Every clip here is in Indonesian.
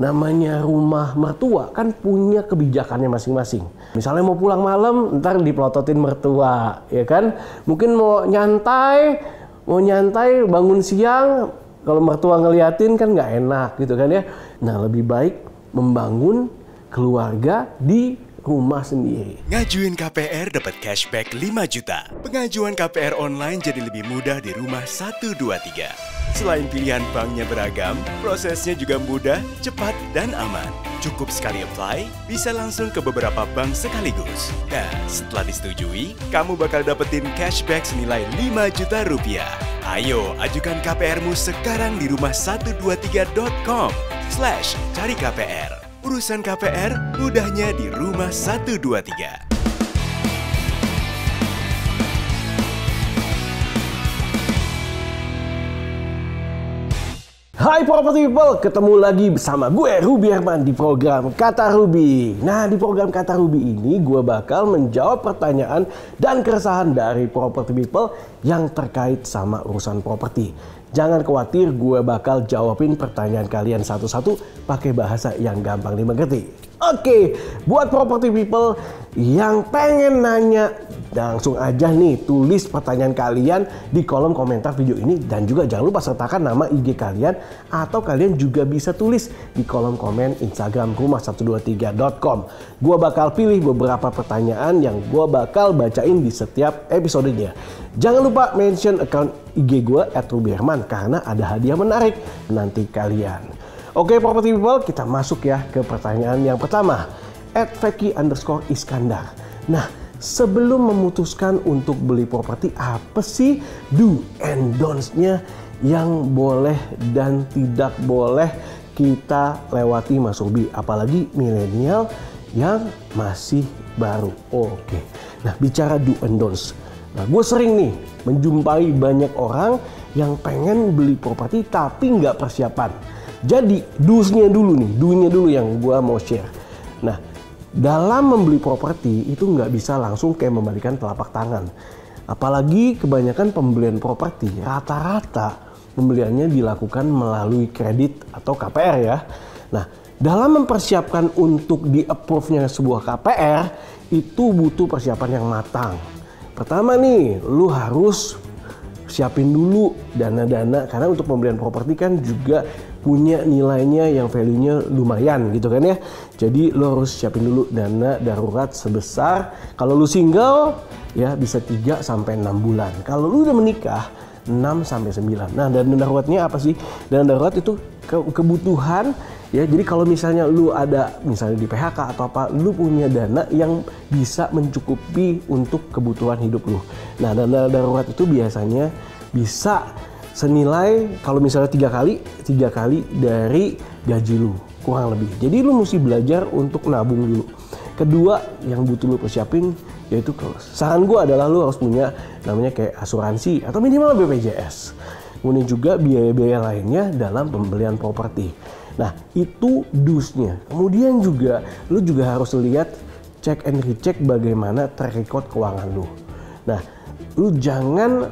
namanya rumah mertua kan punya kebijakannya masing-masing. Misalnya mau pulang malam, ntar dipelototin mertua, ya kan? Mungkin mau nyantai bangun siang, kalau mertua ngeliatin kan nggak enak gitu kan ya. Nah, lebih baik membangun keluarga di rumah sendiri. Ngajuin KPR dapat cashback 5 juta. Pengajuan KPR online jadi lebih mudah di Rumah123. Selain pilihan banknya beragam, prosesnya juga mudah, cepat, dan aman. Cukup sekali apply, bisa langsung ke beberapa bank sekaligus. Nah, setelah disetujui, kamu bakal dapetin cashback senilai 5 juta rupiah. Ayo, ajukan KPR-mu sekarang di rumah123.com/cari KPR. Urusan KPR, mudahnya di Rumah123. Hai property people, ketemu lagi bersama gue Ruby Herman di program Kata Ruby. Nah, di program Kata Ruby ini gue bakal menjawab pertanyaan dan keresahan dari property people yang terkait sama urusan properti. Jangan khawatir, gue bakal jawabin pertanyaan kalian satu-satu pakai bahasa yang gampang dimengerti. Oke, buat property people yang pengen nanya, langsung aja nih tulis pertanyaan kalian di kolom komentar video ini. Dan juga jangan lupa sertakan nama IG kalian, atau kalian juga bisa tulis di kolom komen Instagram rumah123.com. Gua bakal pilih beberapa pertanyaan yang gua bakal bacain di setiap episodenya. Jangan lupa mention account IG gua @rubyherman karena ada hadiah menarik nanti kalian. Oke property people, kita masuk ya ke pertanyaan yang pertama. @Veki_Iskandar. Nah, sebelum memutuskan untuk beli properti, apa sih do and don'ts-nya yang boleh dan tidak boleh kita lewati Mas Ruby? Apalagi milenial yang masih baru. Oke. Nah, bicara do and don'ts. Nah, gue sering nih menjumpai banyak orang yang pengen beli properti tapi nggak persiapan. Jadi do-nya dulu yang gue mau share. Nah, dalam membeli properti itu nggak bisa langsung kayak membalikan telapak tangan. Apalagi kebanyakan pembelian properti rata-rata pembeliannya dilakukan melalui kredit atau KPR ya. Nah, dalam mempersiapkan untuk di-approve-nya sebuah KPR itu butuh persiapan yang matang. Pertama nih, lu harus siapin dulu dana-dana karena untuk pembelian properti kan juga punya nilainya yang value-nya lumayan gitu kan ya. Jadi lo harus siapin dulu dana darurat sebesar, kalau lo single ya bisa 3 sampai 6 bulan. Kalau lo udah menikah 6 sampai 9. Nah, dana daruratnya apa sih? Dana darurat itu kebutuhan ya. Jadi kalau misalnya lo ada misalnya di PHK atau apa, lo punya dana yang bisa mencukupi untuk kebutuhan hidup lo. Nah, dana darurat itu biasanya bisa senilai kalau misalnya 3 kali dari gaji lu kurang lebih. Jadi lu mesti belajar untuk nabung dulu. Kedua yang butuh lu persiapin yaitu, saran gua adalah lu harus punya namanya kayak asuransi atau minimal BPJS. Kemudian juga biaya-biaya lainnya dalam pembelian properti. Nah, itu dusnya. Kemudian juga lu juga harus lihat, cek and recheck bagaimana track record keuangan lu. Nah, lu jangan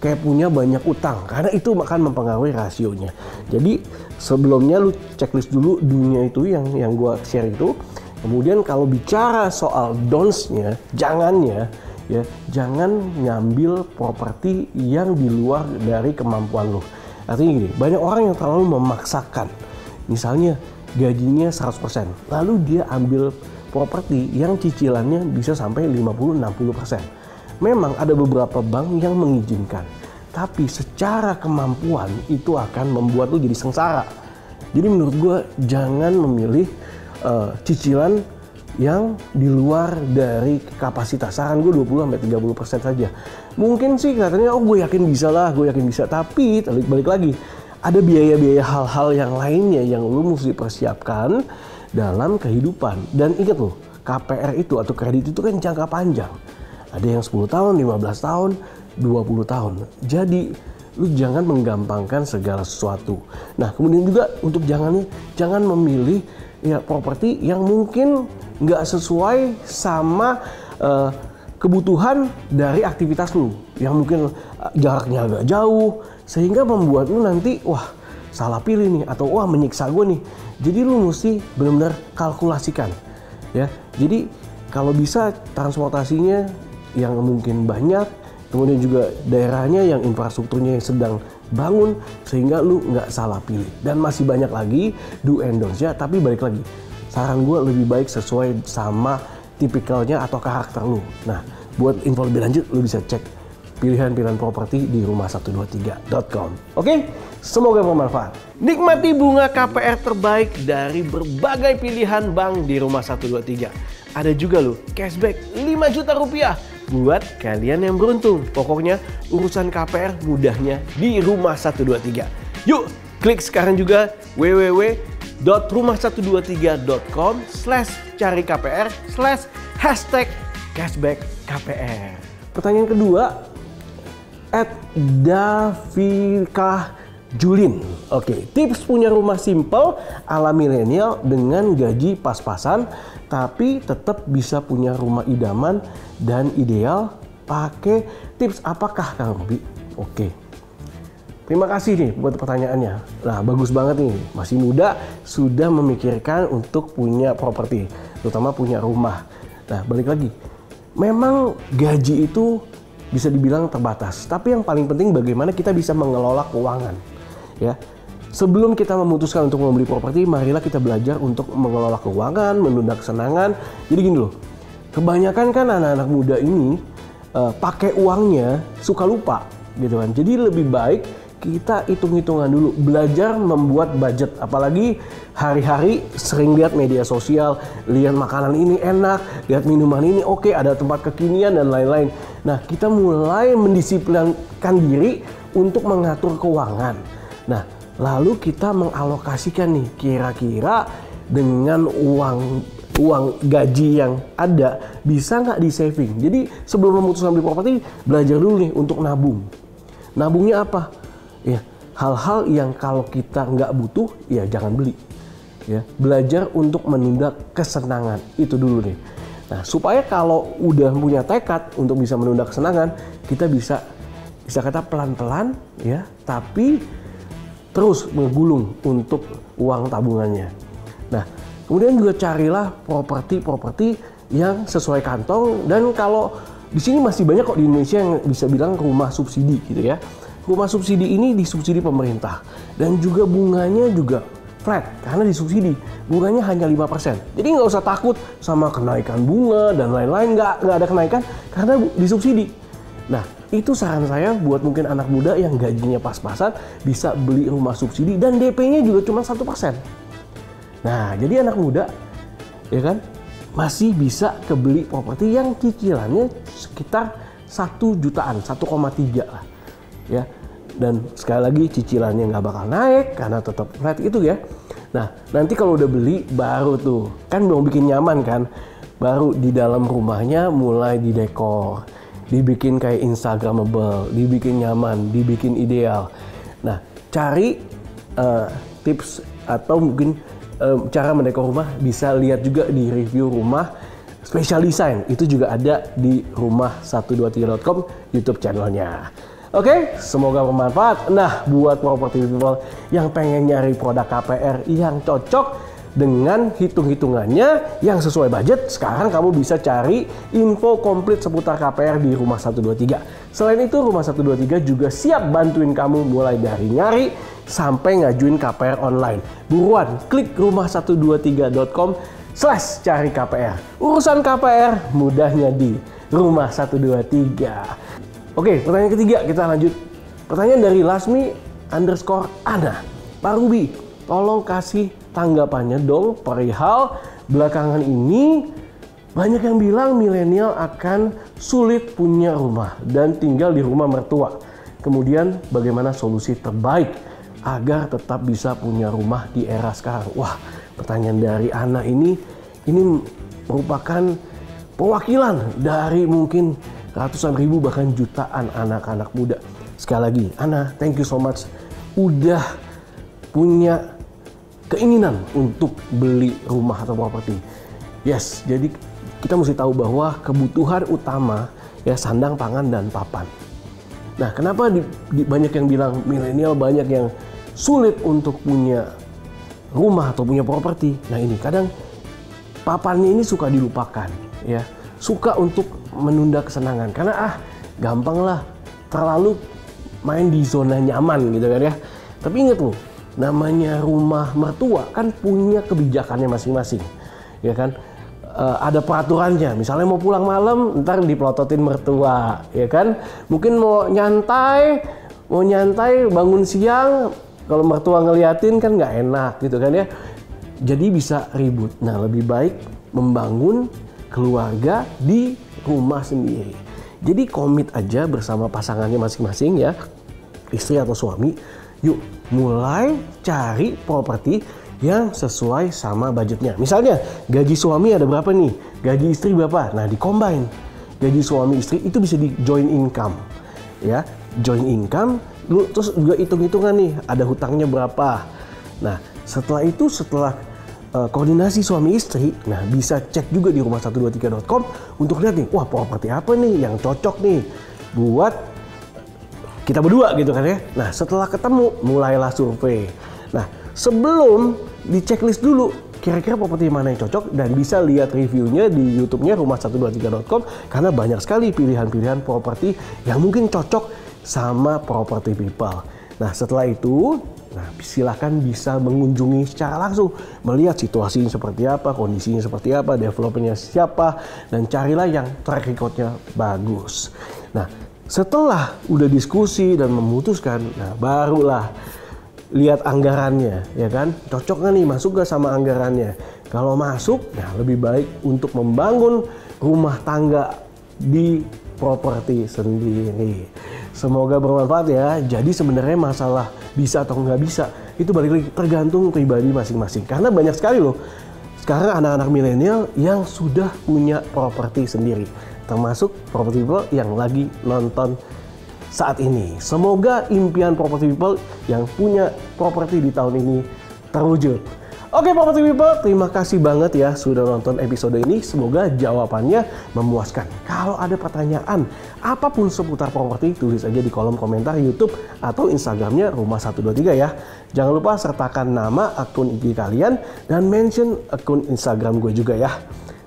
kayak punya banyak utang karena itu akan mempengaruhi rasionya. Jadi sebelumnya lu checklist dulu dunia itu yang gua share itu. Kemudian kalau bicara soal don'ts-nya, jangannya ya, jangan ngambil properti yang di luar dari kemampuan lu. Artinya gini, banyak orang yang terlalu memaksakan. Misalnya gajinya 100%, lalu dia ambil properti yang cicilannya bisa sampai 50-60%. Memang ada beberapa bank yang mengizinkan, tapi secara kemampuan itu akan membuat lu jadi sengsara. Jadi menurut gue jangan memilih cicilan yang di luar dari kapasitas. Saran gue 20-30% saja. Mungkin sih katanya, oh gue yakin bisa lah, gue yakin bisa. Tapi balik lagi, ada biaya-biaya hal-hal yang lainnya yang lu mesti persiapkan dalam kehidupan. Dan ingat loh, KPR itu atau kredit itu kan jangka panjang. Ada yang 10 tahun, 15 tahun, 20 tahun. Jadi lu jangan menggampangkan segala sesuatu. Nah, kemudian juga untuk jangan memilih ya properti yang mungkin nggak sesuai sama kebutuhan dari aktivitas lu. Yang mungkin jaraknya agak jauh sehingga membuat lu nanti, wah salah pilih nih, atau wah menyiksa gue nih. Jadi lu mesti benar-benar kalkulasikan ya. Jadi kalau bisa transportasinya yang mungkin banyak, kemudian juga daerahnya yang infrastrukturnya yang sedang bangun, sehingga lu nggak salah pilih. Dan masih banyak lagi do and don'ts ya, tapi balik lagi, saran gue lebih baik sesuai sama tipikalnya atau karakter lu. Nah, buat info lebih lanjut, lu bisa cek pilihan-pilihan properti di rumah123.com. Oke, semoga bermanfaat. Nikmati bunga KPR terbaik dari berbagai pilihan bank di rumah123. Ada juga loh cashback 5 juta rupiah buat kalian yang beruntung. Pokoknya urusan KPR mudahnya di rumah123. Yuk, klik sekarang juga www.rumah123.com/carikpr/#cashbackkpr. Pertanyaan kedua, at Davika Julin. Oke, tips punya rumah simple ala milenial dengan gaji pas-pasan tapi tetap bisa punya rumah idaman dan ideal, pakai tips apakah Kang Ruby? Oke, terima kasih nih buat pertanyaannya. Nah, bagus banget nih, masih muda sudah memikirkan untuk punya properti, terutama punya rumah. Nah, balik lagi, memang gaji itu bisa dibilang terbatas, tapi yang paling penting bagaimana kita bisa mengelola keuangan ya. Sebelum kita memutuskan untuk membeli properti, marilah kita belajar untuk mengelola keuangan, menunda kesenangan. Jadi gini loh, kebanyakan kan anak-anak muda ini pakai uangnya suka lupa gitu kan. Jadi lebih baik kita hitung-hitungan dulu, belajar membuat budget. Apalagi hari-hari sering lihat media sosial, lihat makanan ini enak, lihat minuman ini oke, ada tempat kekinian dan lain-lain. Nah, kita mulai mendisiplinkan diri untuk mengatur keuangan. Nah, lalu kita mengalokasikan nih, kira-kira dengan uang gaji yang ada bisa nggak di saving. Jadi sebelum memutuskan beli properti, belajar dulu nih untuk nabung. Nabungnya apa? Ya, hal-hal yang kalau kita nggak butuh, ya jangan beli. Ya, belajar untuk menunda kesenangan itu dulu nih. Nah, supaya kalau udah punya tekad untuk bisa menunda kesenangan, kita bisa kata pelan-pelan ya, tapi terus menggulung untuk uang tabungannya. Nah, kemudian juga carilah properti-properti yang sesuai kantong. Dan kalau di sini masih banyak kok di Indonesia yang bisa bilang rumah subsidi gitu ya. Rumah subsidi ini disubsidi pemerintah dan juga bunganya juga flat karena disubsidi, bunganya hanya 5%. Jadi nggak usah takut sama kenaikan bunga dan lain-lain, nggak ada kenaikan karena disubsidi. Nah, itu saran saya buat mungkin anak muda yang gajinya pas-pasan bisa beli rumah subsidi dan DP-nya juga cuma 1%. Nah, jadi anak muda ya kan masih bisa kebeli properti yang cicilannya sekitar 1 jutaan, 1,3 lah ya. Dan sekali lagi cicilannya nggak bakal naik karena tetap flat itu ya. Nah, nanti kalau udah beli baru tuh kan mau bikin nyaman kan, baru di dalam rumahnya mulai didekor, dibikin kayak instagramable, dibikin nyaman, dibikin ideal. Nah, cari tips atau mungkin cara mendekor rumah bisa lihat juga di review rumah special design, itu juga ada di rumah123.com YouTube channelnya. Oke, semoga bermanfaat. Nah, buat property people yang pengen nyari produk KPR yang cocok dengan hitung-hitungannya yang sesuai budget, sekarang kamu bisa cari info komplit seputar KPR di rumah123. Selain itu, rumah123 juga siap bantuin kamu mulai dari nyari sampai ngajuin KPR online. Buruan klik rumah123.com/carikpr. Urusan KPR mudahnya di rumah123. Oke, pertanyaan ketiga kita lanjut. Pertanyaan dari Lasmi_Ana. Pak Ruby, tolong kasih tanggapannya dong perihal belakangan ini banyak yang bilang milenial akan sulit punya rumah dan tinggal di rumah mertua. Kemudian bagaimana solusi terbaik agar tetap bisa punya rumah di era sekarang? Wah, pertanyaan dari Ana ini merupakan perwakilan dari mungkin ratusan ribu bahkan jutaan anak-anak muda. Sekali lagi, Ana, thank you so much udah punya keinginan untuk beli rumah atau properti. Yes, jadi kita mesti tahu bahwa kebutuhan utama ya sandang, pangan, dan papan. Nah, kenapa banyak yang bilang milenial banyak yang sulit untuk punya rumah atau punya properti. Nah ini kadang papannya ini suka dilupakan ya, suka untuk menunda kesenangan karena gampang lah, terlalu main di zona nyaman gitu kan ya. Tapi ingat loh, namanya rumah mertua kan punya kebijakannya masing-masing ya kan. Ada peraturannya, misalnya mau pulang malam ntar dipelototin mertua ya kan, mungkin mau nyantai bangun siang kalau mertua ngeliatin kan nggak enak gitu kan ya, jadi bisa ribut. Nah lebih baik membangun keluarga di rumah sendiri, jadi komit aja bersama pasangannya masing-masing ya, istri atau suami, yuk mulai cari properti yang sesuai sama budgetnya. Misalnya gaji suami ada berapa nih, gaji istri berapa, nah di combine gaji suami istri itu bisa di joint income ya, joint income lu, terus juga hitung-hitungan nih ada hutangnya berapa. Nah setelah itu, setelah koordinasi suami istri, nah bisa cek juga di rumah123.com untuk lihat nih, wah properti apa nih yang cocok nih buat kita berdua gitu kan ya. Nah setelah ketemu mulailah survei. Nah sebelum di checklist dulu kira-kira properti mana yang cocok, dan bisa lihat reviewnya di YouTube-nya rumah123.com karena banyak sekali pilihan-pilihan properti yang mungkin cocok sama properti people. Nah setelah itu, nah silahkan bisa mengunjungi secara langsung, melihat situasinya seperti apa, kondisinya seperti apa, developernya siapa, dan carilah yang track record-nya bagus. Nah setelah udah diskusi dan memutuskan, nah barulah lihat anggarannya ya kan, cocok nggak nih, masuk gak sama anggarannya. Kalau masuk, nah lebih baik untuk membangun rumah tangga di properti sendiri. Semoga bermanfaat ya. Jadi sebenarnya masalah bisa atau nggak bisa itu balik lagi tergantung pribadi masing-masing, karena banyak sekali loh sekarang anak-anak milenial yang sudah punya properti sendiri, termasuk property people yang lagi nonton saat ini. Semoga impian property people yang punya properti di tahun ini terwujud. Oke property people, terima kasih banget ya sudah nonton episode ini. Semoga jawabannya memuaskan. Kalau ada pertanyaan apapun seputar properti, tulis aja di kolom komentar YouTube atau Instagramnya Rumah123 ya. Jangan lupa sertakan nama akun IG kalian dan mention akun Instagram gue juga ya.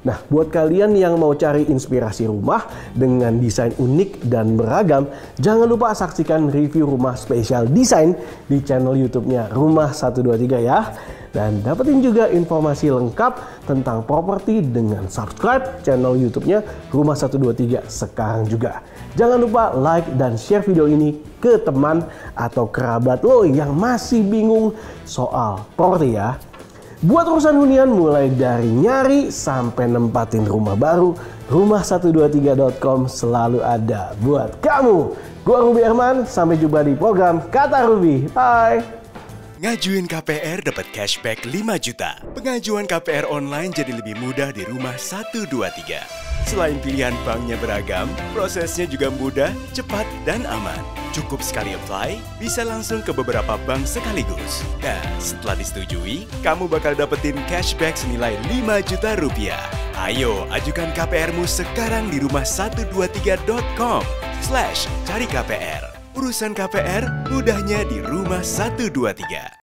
Nah, buat kalian yang mau cari inspirasi rumah dengan desain unik dan beragam, jangan lupa saksikan review rumah spesial desain di channel YouTube-nya Rumah123 ya. Dan dapetin juga informasi lengkap tentang properti dengan subscribe channel YouTube-nya Rumah123 sekarang juga. Jangan lupa like dan share video ini ke teman atau kerabat lo yang masih bingung soal properti ya. Buat urusan hunian mulai dari nyari sampai nempatin rumah baru, rumah123.com selalu ada buat kamu. Gua Ruby Herman, sampai jumpa di program Kata Ruby. Bye. Ngajuin KPR dapat cashback 5 juta. Pengajuan KPR online jadi lebih mudah di Rumah123. Selain pilihan banknya beragam, prosesnya juga mudah, cepat, dan aman. Cukup sekali apply, bisa langsung ke beberapa bank sekaligus. Nah, setelah disetujui, kamu bakal dapetin cashback senilai 5 juta rupiah. Ayo, ajukan KPR-mu sekarang di rumah123.com/cari KPR. Urusan KPR, mudahnya di Rumah123.